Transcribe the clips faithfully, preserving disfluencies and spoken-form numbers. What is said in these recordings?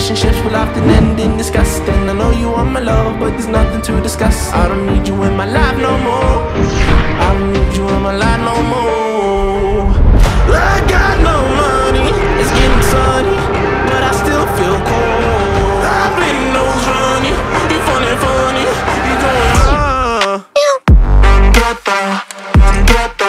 relationships will often end in disgust. And I know you are my love, but there's nothing to discuss. I don't need you in my life no more. I don't need you in my life no more. I got no money, it's getting sunny, but I still feel cold. I've been nose running, you funny, funny, you going ah. Get that, get that, get that.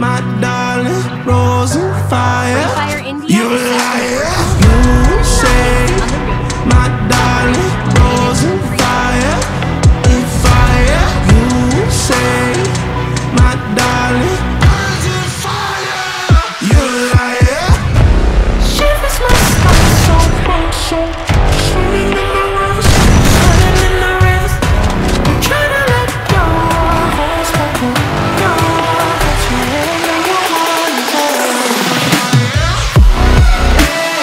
My darling,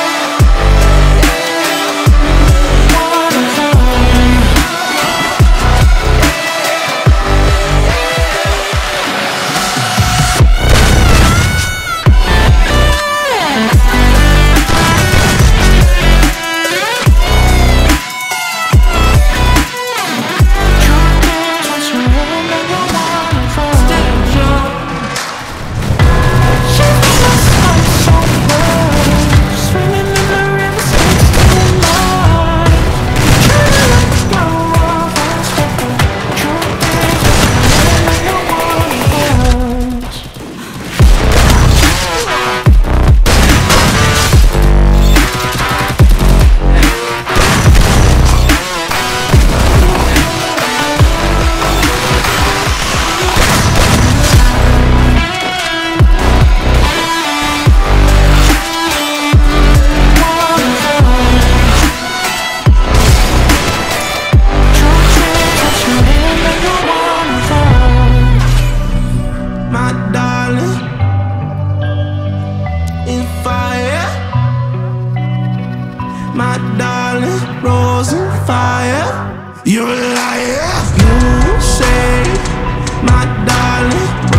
rose and fire. You're a liar. You say, my darling.